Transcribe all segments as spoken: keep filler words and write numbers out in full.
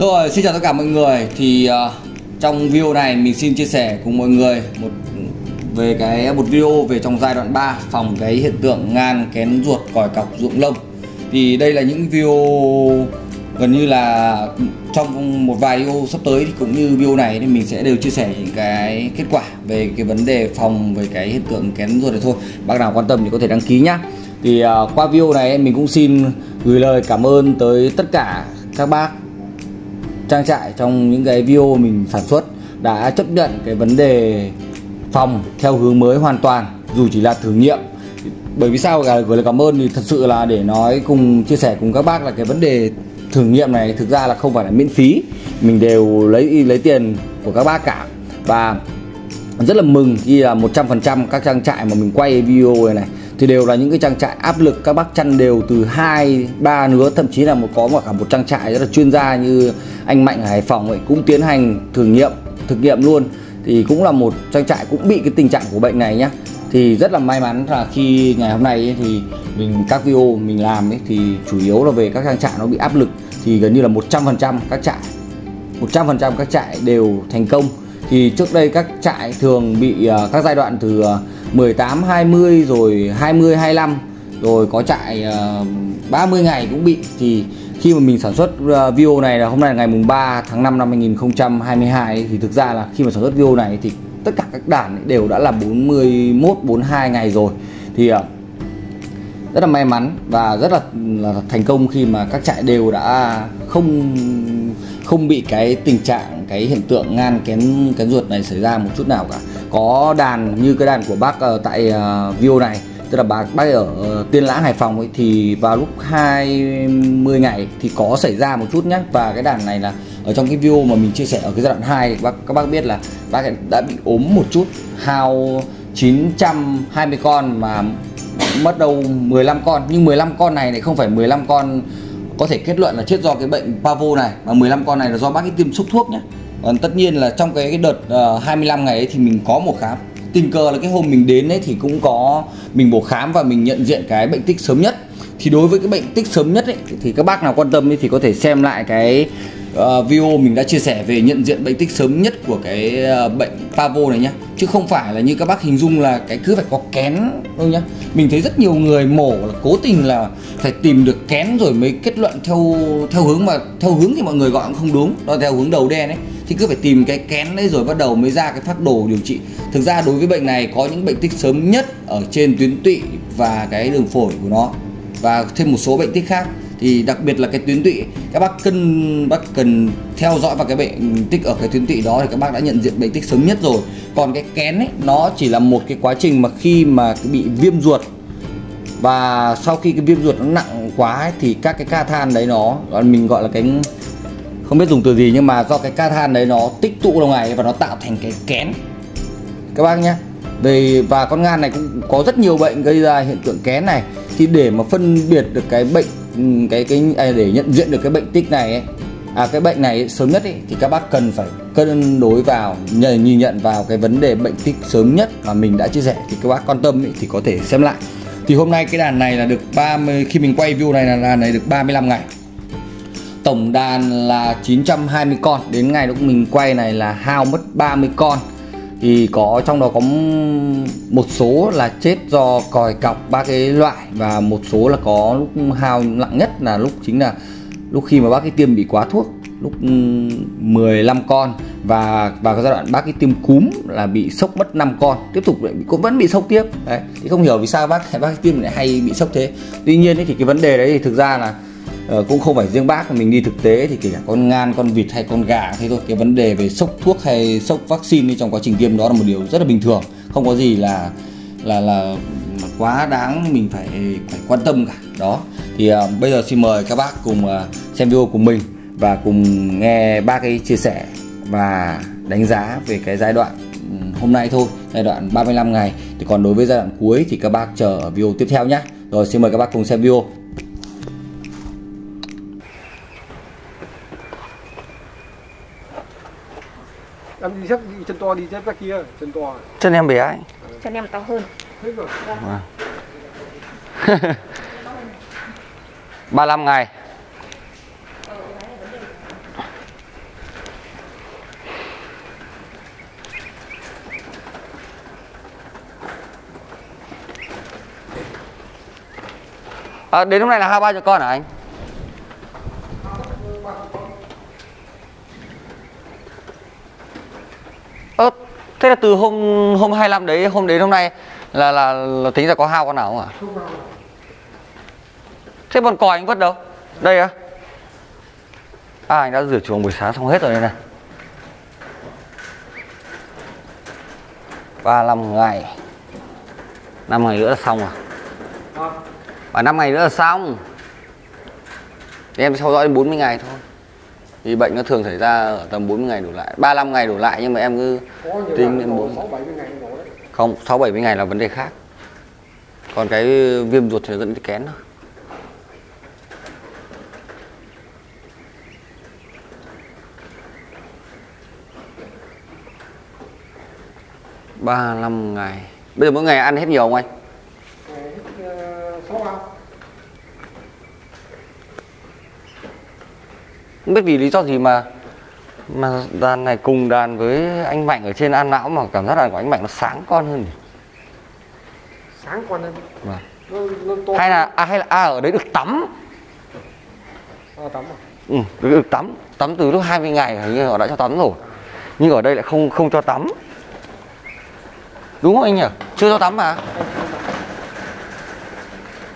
Rồi, xin chào tất cả mọi người. Thì uh, trong video này mình xin chia sẻ cùng mọi người một về cái một video về trong giai đoạn ba phòng cái hiện tượng ngan kén ruột còi cọc ruộng lông. Thì đây là những video gần như là trong một vài video sắp tới thì cũng như video này thì mình sẽ đều chia sẻ những cái kết quả về cái vấn đề phòng về cái hiện tượng kén ruột này thôi. Bác nào quan tâm thì có thể đăng ký nhá. Thì uh, qua video này mình cũng xin gửi lời cảm ơn tới tất cả các bác trang trại trong những cái video mình sản xuất đã chấp nhận cái vấn đề phòng theo hướng mới hoàn toàn dù chỉ là thử nghiệm. Bởi vì sao cả gửi lời cảm ơn thì thật sự là để nói cùng chia sẻ cùng các bác là cái vấn đề thử nghiệm này thực ra là không phải là miễn phí, mình đều lấy lấy tiền của các bác cả. Và rất là mừng khi là một trăm phần trăm các trang trại mà mình quay video này, này thì đều là những cái trang trại áp lực, các bác chăn đều từ hai, ba nứa, thậm chí là một có cả một trang trại rất là chuyên gia như anh Mạnh ở Hải Phòng ấy cũng tiến hành thử nghiệm, thực nghiệm luôn. Thì cũng là một trang trại cũng bị cái tình trạng của bệnh này nhá. Thì rất là may mắn là khi ngày hôm nay ấy, thì mình các video mình làm ấy thì chủ yếu là về các trang trại nó bị áp lực thì gần như là một trăm phần trăm các trại một trăm phần trăm các trại đều thành công. Thì trước đây các trại thường bị uh, các giai đoạn từ uh, mười tám, hai mươi rồi hai mươi, hai mươi lăm rồi có trại uh, ba mươi ngày cũng bị. Thì khi mà mình sản xuất uh, video này là hôm nay là ngày mùng ba tháng năm năm hai nghìn không trăm hai mươi hai ấy, thì thực ra là khi mà sản xuất video này thì tất cả các đàn đều đã là bốn mươi mốt, bốn mươi hai ngày rồi. Thì uh, rất là may mắn và rất là, là thành công khi mà các trại đều đã không không bị cái tình trạng cái hiện tượng ngan kén kén ruột này xảy ra một chút nào cả. Có đàn như cái đàn của bác uh, tại uh, video này, tức là bác, bác ở uh, Tiên Lãng Hải Phòng ấy, thì vào lúc hai mươi ngày thì có xảy ra một chút nhé. Và cái đàn này là ở trong cái video mà mình chia sẻ ở cái giai đoạn hai bác, các bác biết là bác đã bị ốm một chút, hao chín trăm hai mươi con mà mất đâu mười lăm con. Nhưng mười lăm con này lại không phải mười lăm con có thể kết luận là chết do cái bệnh pavo này, mà mười lăm con này là do bác ấy tiêm xúc thuốc nhé. Còn tất nhiên là trong cái, cái đợt uh, hai mươi lăm ngày ấy thì mình có một khám. Tình cờ là cái hôm mình đến ấy thì cũng có mình bổ khám và mình nhận diện cái bệnh tích sớm nhất. Thì đối với cái bệnh tích sớm nhất ấy, thì các bác nào quan tâm ấy thì có thể xem lại cái uh, video mình đã chia sẻ về nhận diện bệnh tích sớm nhất của cái uh, bệnh pavo này nhá. Chứ không phải là như các bác hình dung là cái cứ phải có kén đâu nhá. Mình thấy rất nhiều người mổ là cố tình là phải tìm được kén rồi mới kết luận theo theo hướng mà theo hướng thì mọi người gọi cũng không đúng, đó theo hướng đầu đen ấy. Thì cứ phải tìm cái kén đấy rồi bắt đầu mới ra cái phác đồ điều trị. Thực ra đối với bệnh này có những bệnh tích sớm nhất ở trên tuyến tụy và cái đường phổi của nó và thêm một số bệnh tích khác. Thì đặc biệt là cái tuyến tụy, các bác cần bác cần theo dõi vào cái bệnh tích ở cái tuyến tụy đó thì các bác đã nhận diện bệnh tích sớm nhất rồi. Còn cái kén ấy nó chỉ là một cái quá trình mà khi mà bị viêm ruột và sau khi cái viêm ruột nó nặng quá ấy, thì các cái ca than đấy nó mình gọi là cái không biết dùng từ gì nhưng mà do cái ca than đấy nó tích tụ lâu ngày và nó tạo thành cái kén các bác nhé. Về và con ngan này cũng có rất nhiều bệnh gây ra hiện tượng kén này. Thì để mà phân biệt được cái bệnh cái cái à, để nhận diện được cái bệnh tích này ấy, à cái bệnh này ấy, sớm nhất ấy, thì các bác cần phải cân đối vào nhìn nhìn nhận vào cái vấn đề bệnh tích sớm nhất mà mình đã chia sẻ. Thì các bác quan tâm ấy, thì có thể xem lại. Thì hôm nay cái đàn này là được ba mươi, khi mình quay view này là đàn này được ba mươi lăm ngày. Tổng đàn là chín trăm hai mươi con, đến ngày lúc mình quay này là hao mất ba mươi con. Thì có trong đó có một số là chết do còi cọc ba cái loại và một số là có lúc hao nặng nhất là lúc chính là lúc khi mà bác ấy tiêm bị quá thuốc, lúc mười lăm con và vào cái giai đoạn bác ấy tiêm cúm là bị sốc mất năm con, tiếp tục lại cũng vẫn bị sốc tiếp đấy. Thì không hiểu vì sao bác bác ấy tiêm lại hay bị sốc thế. Tuy nhiên ấy, thì cái vấn đề đấy thì thực ra là Uh, cũng không phải riêng bác, mình đi thực tế thì kể cả con ngan, con vịt hay con gà thế thôi. Cái vấn đề về sốc thuốc hay sốc vaccine trong quá trình tiêm đó là một điều rất là bình thường, không có gì là là là quá đáng mình phải phải quan tâm cả đó. Thì uh, bây giờ xin mời các bác cùng uh, xem video của mình và cùng nghe bác ấy chia sẻ và đánh giá về cái giai đoạn hôm nay thôi, giai đoạn ba mươi lăm ngày. Thì còn đối với giai đoạn cuối thì các bác chờ ở video tiếp theo nhé. Rồi xin mời các bác cùng xem video. Em đi chắc chân to đi chắc kia, chân to. Chân em bé ấy. Chân em to hơn. Thế rồi. Wow. ba mươi lăm ngày. à, đến lúc này là hai ba cho con hả anh? Ơ, thế là từ hôm hôm hai mươi lăm đấy, hôm đến hôm nay là là, là tính ra có hao con nào không hả? Thế bọn còi anh vứt đâu? Đây á. À, anh đã rửa chuồng buổi sáng xong hết rồi đây này. ba mươi lăm ngày. năm ngày nữa là xong rồi. Và năm ngày nữa là xong. Thì em theo dõi đến bốn mươi ngày thôi. Vì bệnh nó thường xảy ra ở tầm bốn mươi ngày đổ lại, ba mươi lăm ngày đổ lại, nhưng mà em cứ tính đến bốn mươi ngày. Không, sáu bảy mươi ngày là vấn đề khác. Còn cái viêm ruột thì nó dẫn đến kén thôi. ba mươi lăm ngày. Bây giờ mỗi ngày ăn hết nhiều không anh? Không biết vì lý do gì mà mà đàn này cùng đàn với anh Mạnh ở trên An Lão mà cảm giác đàn của anh Mạnh nó sáng con hơn. Sáng con hơn. Vâng. Nó, nó hay là à, hay là à, ở đấy được tắm. À, tắm à? Ừ, được, được tắm, tắm từ lúc hai mươi ngày hình như họ đã cho tắm rồi. Nhưng ở đây lại không không cho tắm. Đúng không anh nhỉ? Chưa cho tắm mà.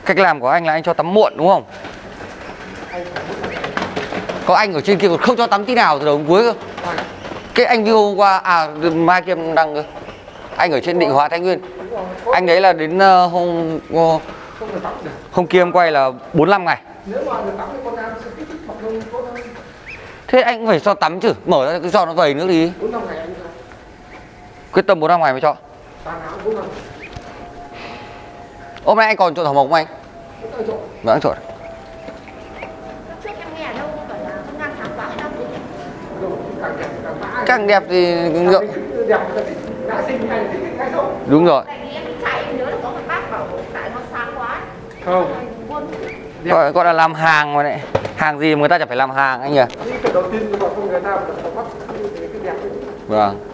Cách làm của anh là anh cho tắm muộn đúng không? Có anh ở trên kia còn không cho tắm tí nào từ đầu đến cuối cơ. Cái anh kia hôm qua, à mai kia đăng cơ. Anh ở trên Định Hóa, Thái Nguyên. Anh đấy là đến uh, hôm uh, hôm kia em quay là bốn mươi lăm ngày. Thế anh cũng phải cho tắm chứ, mở ra cái cho nó vẩy nước đi. Quyết tâm bốn mươi lăm ngày mới cho. Hôm nay anh còn trộn thảo mộc không anh? Vẫn trộn. Càng đẹp thì ngượng. Đúng rồi. Không. Gọi gọi là làm hàng mà này. Hàng gì mà người ta chẳng phải làm hàng anh nhỉ? Vâng.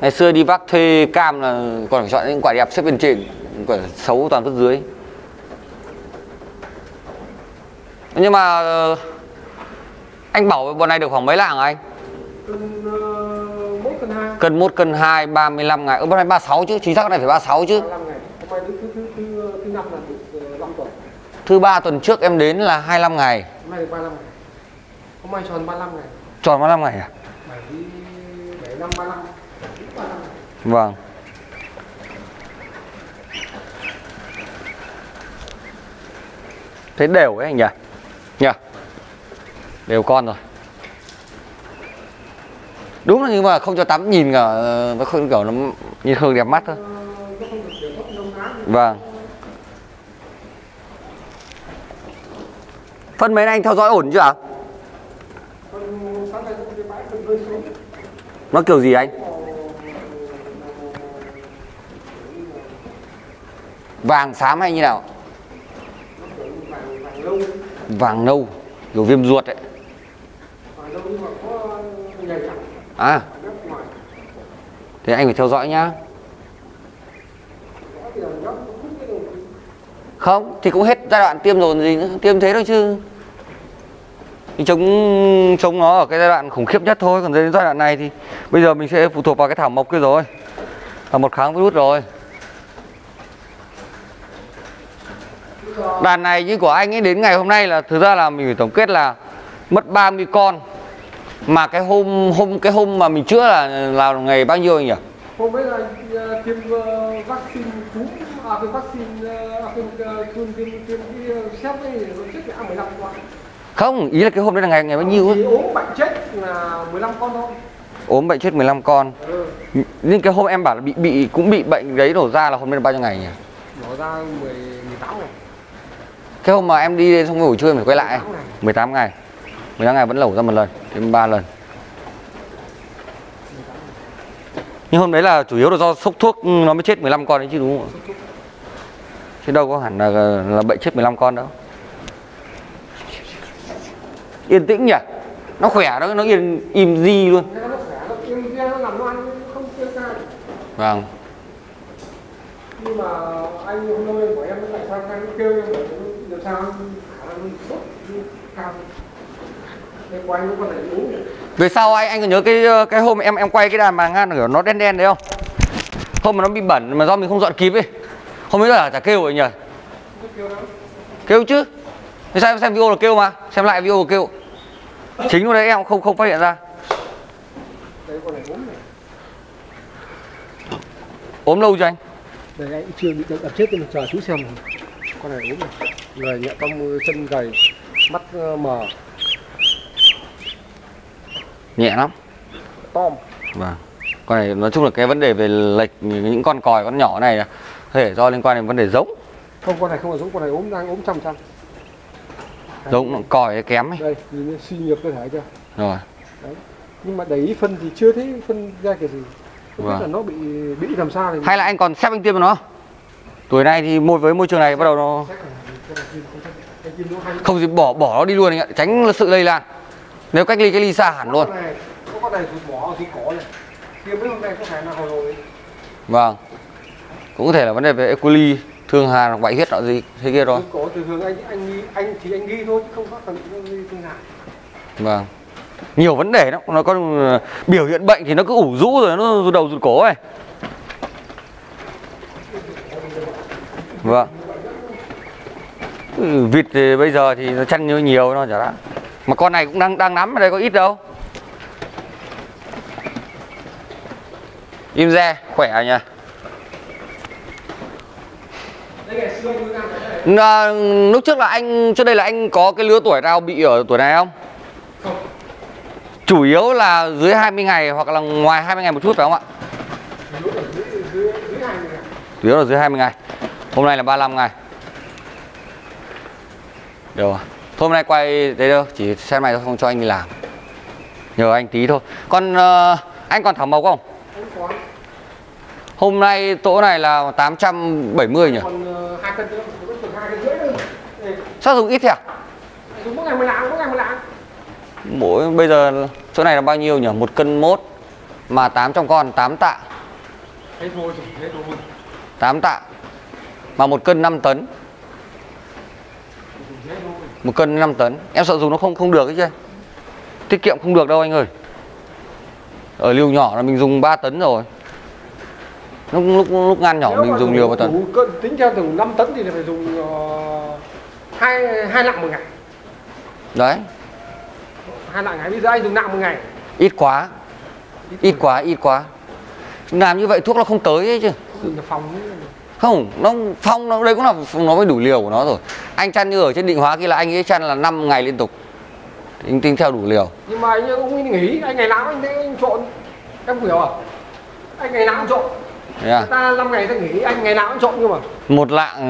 Ngày xưa đi vác thuê cam là còn phải chọn những quả đẹp xếp bên trên, quả xấu toàn vứt dưới. Nhưng mà anh bảo bọn này được khoảng mấy lạng hả anh? Cân một, cân hai, ba mươi lăm ngày. Ơ, ừ, bọn này ba mươi sáu chứ, chính xác này phải ba mươi sáu chứ. Thứ ba tuần trước em đến là hai mươi lăm ngày. Hôm nay được ba mươi lăm ngày. Hôm nay tròn ba mươi lăm ngày. Tròn ba mươi lăm ngày à? bảy năm ba mươi lăm. Vâng. Thế đều ấy anh nhỉ? Nhỉ? Đều con rồi. Đúng là nhưng mà không cho tắm nhìn cả nó không kiểu nó nhìn không đẹp mắt thôi. Vâng. Phân mấy anh theo dõi ổn chưa ạ? Nó kiểu gì anh? Vàng xám hay như nào? Vàng nâu, kiểu viêm ruột đấy. À, thế anh phải theo dõi nhá. Không, thì cũng hết giai đoạn tiêm rồi gì nữa, tiêm thế thôi chứ. Thì chống chống nó ở cái giai đoạn khủng khiếp nhất thôi, còn đến giai đoạn này thì bây giờ mình sẽ phụ thuộc vào cái thảo mộc kia rồi, thảo mộc kháng virus rồi. Đàn này như của anh ấy đến ngày hôm nay là thực ra là mình phải tổng kết là mất ba mươi con. Mà cái hôm hôm cái hôm mà mình chữa là là ngày bao nhiêu anh nhỉ? Hôm đấy là uh, tiêm uh, vaccine cúm, à cái vaccine tiêm tiêm tiêm cái xét ấy nó chết cả mười lăm con. Không, ý là cái hôm đấy là ngày ngày bao nhiêu ấy? Ốm bệnh chết là mười lăm con thôi. Ốm bệnh chết mười lăm con. Ừ. Nhưng cái hôm em bảo là bị bị cũng bị bệnh đấy đổ ra là hôm đấy là bao nhiêu ngày nhỉ? Đổ ra mười, mười tám ngày. Cái hôm mà em đi đến xong buổi trưa em phải quay lại mười tám ngày. mười tám ngày vẫn lẩu ra một lần, thêm ba lần. Nhưng hôm đấy là chủ yếu là do sốc thuốc nó mới chết mười lăm con đấy chứ đúng không ạ? Chứ đâu có hẳn là, là bệnh chết mười lăm con đâu. Yên tĩnh nhỉ? Nó khỏe, nó, nó yên, im di luôn. Vâng. Nhưng mà anh hôm nay của em nó lại sang kêu em Về sau anh anh có nhớ cái cái hôm em em quay cái đàn bà Nga kiểu nó đen đen đấy không? Hôm mà nó bị bẩn mà do mình không dọn kịp ấy. Không biết là chả kêu rồi nhỉ? Kêu chứ. Thế sao em xem video là kêu mà, xem lại video là kêu. Chính lúc đấy em không không phát hiện ra. Ốm lâu chưa anh? Đây anh chưa bị đập chết nhưng mà chờ chú xem con này ốm này. Người nhẹ cong chân gầy, mắt mờ. Nhẹ lắm. Tom. Vâng. Con này nói chung là cái vấn đề về lệch những con còi con nhỏ này có thể do liên quan đến vấn đề giống. Không, con này không phải giống, con này ốm đang ốm trăm trăm. Giống còi kém ấy. Đây, nhìn suy nhược cơ thể chưa? Rồi. Đấy. Nhưng mà để ý phân thì chưa thấy phân ra cái gì. Không vâng. Biết là nó bị bị làm sao thì... Hay là anh còn xếp anh tiêm nó? Tuổi này thì môi với môi trường này bắt đầu nó không gì bỏ bỏ nó đi luôn anh ạ, tránh sự lây lan. Nếu cách ly cái ly xa hẳn luôn. Con này, con này bỏ thì có này. Tiêm mấy hôm nay có thể là hồi rồi. Vâng. Cũng có thể là vấn đề về E. coli, thương hàn hoặc bại huyết nọ gì thế kia rồi. Có từ hướng anh anh anh thì anh ghi thôi chứ không có cần thương hàn. Vâng. Nhiều vấn đề lắm, nó có biểu hiện bệnh thì nó cứ ủ rũ rồi nó rụt đầu rụt cổ ấy. Vâng. Vịt thì bây giờ thì nó chăn như nhiều nó chả đã. Mà con này cũng đang đang nắm ở đây có ít đâu. Im re khỏe nhỉ. À, lúc trước là anh trước đây là anh có cái lứa tuổi nào bị ở tuổi này không? Không. Chủ yếu là dưới hai mươi ngày hoặc là ngoài hai mươi ngày một chút phải không ạ? Chủ yếu là dưới hai mươi ngày. Hôm nay là ba mươi lăm ngày. Được rồi. Thôi hôm nay quay đấy đâu, chỉ xem này không cho anh đi làm. Nhờ anh tí thôi. Con uh, anh còn thảo mộc không? Không có. Hôm nay tổ này là tám trăm bảy mươi nhỉ? Còn uh, hai cân nữa, còn hai cân rưỡi nữa. Sao dùng ít thế à? Dùng mỗi ngày một lạng, mỗi ngày một lạng. Mỗi bây giờ chỗ này là bao nhiêu nhỉ? một cân mốt mà tám trăm con, tám tạ. Hết rồi, hết rồi. tám tạ. Mà một cân năm tấn. một cân năm tấn. Em sợ dùng nó không không được ấy chứ. Tiết kiệm không được đâu anh ơi. Ở liều nhỏ là mình dùng ba tấn rồi. Lúc lúc lúc ngăn nhỏ nếu mình dùng liều ba tấn. Cân tính theo từng năm tấn thì phải dùng hai hai lạng một ngày. Đấy. hai lạng ngày, bây giờ anh dùng nặng một ngày. Ít quá. Ít, ít quá, ít quá. Làm như vậy thuốc nó không tới ấy chứ. Nó phòng không, nó phong nó đây cũng là nó mới đủ liều của nó rồi. Anh chăn như ở trên Định Hóa kia là anh ấy chăn là năm ngày liên tục. Anh tính theo đủ liều. Nhưng mà anh cũng nghỉ, anh ngày nào anh anh trộn. Em hiểu à? Anh ngày nào cũng trộn. Yeah. Người ta năm ngày ta nghỉ, anh ngày nào cũng trộn cơ mà. Một lạng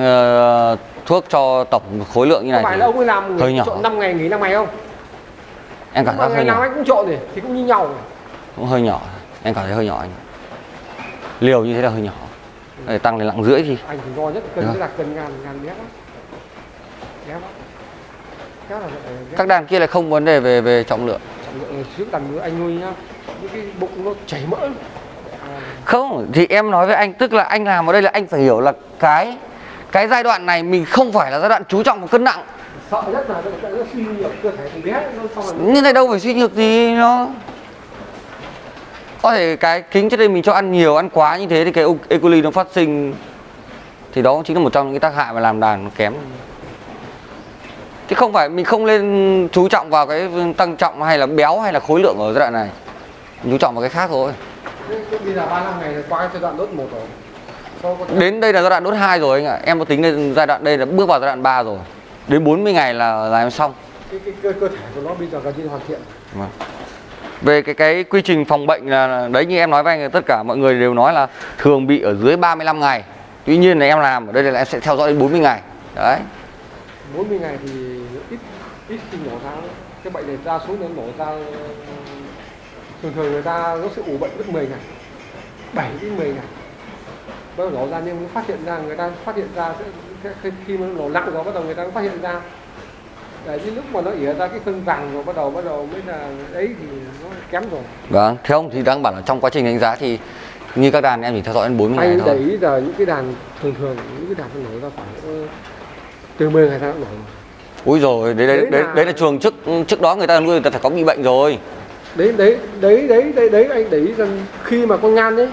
uh, thuốc cho tổng khối lượng như này. Không phải là ông ấy làm nghỉ, trộn năm ngày nghỉ năm ngày không? Em cảm thấy ngày nào nhỏ. Anh cũng trộn thì thì cũng như nhau. Rồi. Cũng hơi nhỏ. Em cảm thấy hơi nhỏ anh. Liều như thế là hơi nhỏ. Để tăng lên lạng rưỡi thì anh thì do nhất cân là cân ngàn ngàn bé lắm. Bé lắm. Các, là các đàn kia là không vấn đề về về trọng lượng. Trọng lượng trước đàn nữa anh nuôi nhá. Những cái bụng nó chảy mỡ. À... Không, thì em nói với anh tức là anh làm ở đây là anh phải hiểu là cái cái giai đoạn này mình không phải là giai đoạn chú trọng vào cân nặng. Sợ nhất là nó suy nhược cơ thể thằng bé nó xong rồi. Như này đâu phải suy nhược gì nó. Có thể cái kính trước đây mình cho ăn nhiều, ăn quá như thế thì cái E. coli nó phát sinh. Thì đó chính là một trong những tác hại mà làm đàn nó kém. Chứ không phải mình không nên chú trọng vào cái tăng trọng hay là béo hay là khối lượng ở giai đoạn này. Mình chú trọng vào cái khác thôi. Bây giờ ba mươi lăm ngày qua giai đoạn đốt một rồi. Đến đây là giai đoạn đốt hai rồi anh ạ. Em có tính lên giai đoạn đây là bước vào giai đoạn ba rồi. Đến bốn mươi ngày là là em xong. Cái, cái cơ, cơ thể của nó bây giờ gần như hoàn thiện. Vâng. Về cái cái quy trình phòng bệnh là đấy như em nói với anh, tất cả mọi người đều nói là thường bị ở dưới ba mươi lăm ngày. Tuy nhiên là em làm ở đây là em sẽ theo dõi đến bốn mươi ngày. Đấy. bốn mươi ngày thì ít ít khi nổ ra. Cái bệnh này đa số nó nổ ra thường thường người ta nó sẽ ủ bệnh mất mười ngày. bảy đến mười ngày. Bắt đầu nổ ra nhưng nó phát hiện ra người ta phát hiện ra sẽ khi mà nó nổ nặng rồi bắt đầu người ta phát hiện ra. Đấy, đến lúc mà nó ỉa ra cái phân vàng rồi bắt đầu bắt đầu mới là đấy thì nó kém rồi. Vâng, theo ông thì đang bảo là trong quá trình đánh giá thì như các đàn em chỉ theo dõi đến bốn mươi ngày thôi. Anh để ý là những cái đàn thường thường những cái đàn nó nổi ra khoảng Tương Bương hay sao cũng nổi. Úi rồi đấy, đấy, đấy, đấy, là... đấy là trường trước trước đó người ta nuôi người ta phải có bị bệnh rồi. Đấy đấy đấy đấy đấy, đấy anh để ý rằng khi mà con ngan đấy,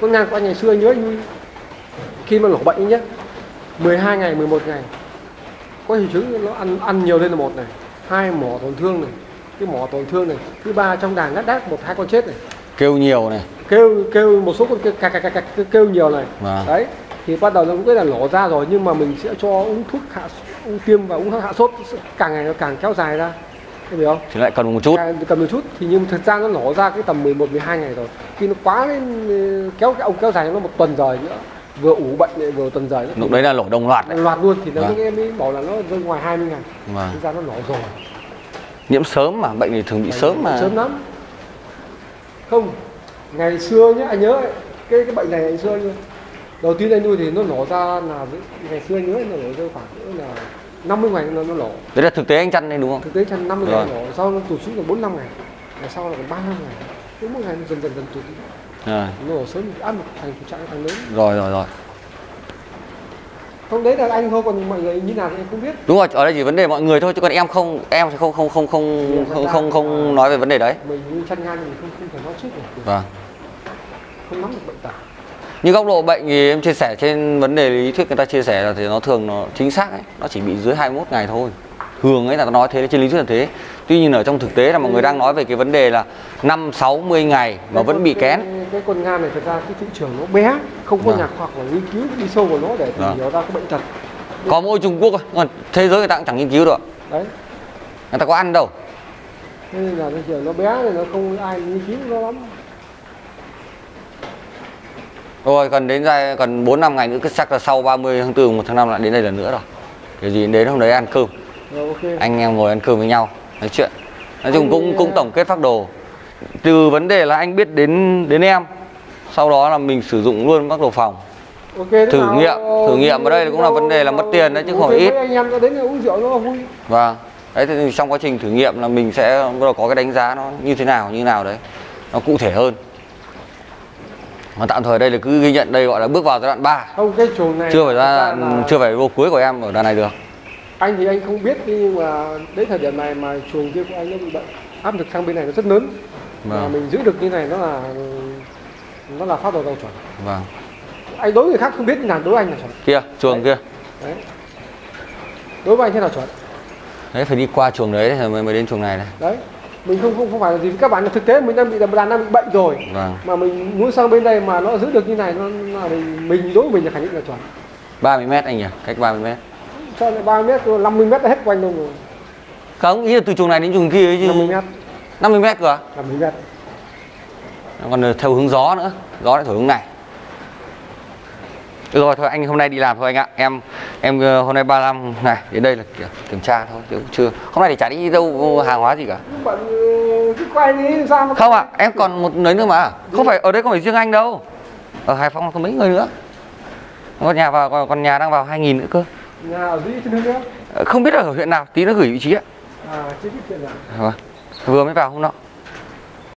con ngan của anh ngày xưa anh nhớ anh nuôi khi mà lổ bệnh nhá, mười hai ngày, mười một ngày có hình chứng nó ăn ăn nhiều lên là một này, hai mỏ tổn thương này, cái mỏ tổn thương này, thứ ba trong đàn lát đác một hai con chết này, kêu nhiều này, kêu kêu một số con kêu cà, cà, cà, cà, kêu nhiều này, à. Đấy thì bắt đầu nó cũng là lổ ra rồi nhưng mà mình sẽ cho uống thuốc hạ uống tiêm và uống hạ sốt càng ngày nó càng kéo dài ra. Em hiểu không? Thì lại cần một chút. À, cần một chút thì nhưng thực ra nó nổ ra cái tầm mười một mười hai ngày rồi. Khi nó quá lên kéo cái ông kéo dài nó một tuần rồi nữa. Vừa ủ bệnh lại vừa tuần rồi. Lúc đấy là lỗ đồng loạt. Đồng loạt luôn thì nó à. Em mới bảo là nó rơi ngoài hai mươi ngày. À. Thực ra nó nổ rồi. Nhiễm sớm mà bệnh thì thường bị à, sớm mà. Sớm lắm. Không. Ngày xưa nhá, anh nhớ cái cái bệnh này ngày xưa luôn. Đầu tiên anh nuôi thì nó nổ ra là ngày xưa anh nhớ nó nổ rơi khoảng là năm mươi ngày nó nó lỗ. Đấy là thực tế anh chăn này đúng không? Thực tế chăn năm mươi ngày lỗ, sau nó tụt xuống là bốn mươi lăm ngày. Ngày sau là còn ba mươi lăm ngày. Cứ mỗi ngày nó dần dần dần tụt. Rồi. Nó lỗ sớm thì ăn một thành trạng thành lớn. Rồi rồi rồi. Không đấy là anh thôi còn mọi người như nào thì em không biết. Đúng rồi, ở đây chỉ vấn đề mọi người thôi chứ còn em không em thì không không không không không không, không nói về vấn đề đấy. Mình nuôi chăn ngan mình không không phải nói trước được. Vâng. Không nắm được bệnh tật. Như góc độ bệnh thì em chia sẻ trên vấn đề lý thuyết người ta chia sẻ là thì nó thường nó chính xác ấy, nó chỉ bị dưới hai mươi mốt ngày thôi. Thường ấy là nó nói thế trên lý thuyết là thế. Tuy nhiên ở trong thực tế là mọi người đang nói về cái vấn đề là năm sáu mươi ngày mà vẫn bị kén. Cái, cái con ngan này thật ra cái thị trường nó bé, không có à. Nhà khoa học nghiên cứu đi sâu vào nó để tìm hiểu ra cái bệnh tật. Có mỗi Trung Quốc thôi, thế giới người ta cũng chẳng nghiên cứu được. Đấy. Người ta có ăn đâu. Thế nên là thị trường nó bé thì nó không ai nghiên cứu nó lắm. Rồi cần đến ra cần bốn năm ngày nữa, cứ chắc là sau ba mươi tháng tư một tháng năm lại đến đây lần nữa rồi. Kiểu gì đến hôm đấy ăn cơm. Rồi, okay. Anh em ngồi ăn cơm với nhau, nói chuyện. Nói chung cũng cũng tổng kết phác đồ. Từ vấn đề là anh biết đến đến em. Sau đó là mình sử dụng luôn phác đồ phòng. Okay, thử nghiệm, nào, thử nghiệm ở đây cũng là vấn đề là mất tiền đấy chứ không phải ít. Anh em đã đến uống rượu nó vui. Vâng. Đấy thì trong quá trình thử nghiệm là mình sẽ có cái đánh giá nó như thế nào như nào đấy. Nó cụ thể hơn. Mà tạm thời đây là cứ ghi nhận đây gọi là bước vào giai đoạn ba. Không, cái chuồng này chưa phải ra là... chưa phải vô cuối của em ở đoạn này được. Anh thì anh không biết nhưng mà đến thời điểm này mà chuồng kia của anh nó bị bệnh, áp lực sang bên này nó rất lớn. Vâng. Mà mình giữ được như này nó là nó là phác đồ đầu chuẩn. Vâng. Anh đối người khác không biết là đối anh là chuẩn. Kia chuồng đấy. Kia. Đấy. Đối với anh thế là chuẩn. Đấy phải đi qua chuồng đấy rồi mới mới đến chuồng này này. Đấy. Mình không không không phải là gì các bạn, là thực tế mình đang bị đàn đang bị bệnh rồi. Vâng. Mà mình muốn sang bên đây mà nó giữ được như này nó là mình, mình đối với mình là khẳng định là chuẩn. ba mươi mét anh nhỉ, cách ba mươi mét. Sao lại ba mươi mét, năm mươi mét đã hết quanh luôn rồi. Không, ý là từ chuồng này đến chuồng kia ấy chứ. năm mươi mét. năm mươi mét cơ à? năm mươi mét. Còn theo hướng gió nữa, gió lại thổi hướng này. Rồi thôi anh hôm nay đi làm thôi anh ạ. Em em hôm nay ba mươi lăm này đến đây là kiểm tra thôi chứ chưa. Hôm nay thì chả đi đâu hàng hóa gì cả. Bạn cứ quay đi sao mà không ạ, à, em còn một nơi nữa mà. Không phải ở đây không phải riêng anh đâu. Ở Hải Phòng có mấy người nữa. Còn nhà vào còn nhà đang vào hai nghìn nữa cơ. Nhà ở dưới trên nữa. Không biết là ở huyện nào, tí nó gửi vị trí ạ. À, chưa biết chuyện nào. Vừa mới vào hôm nọ.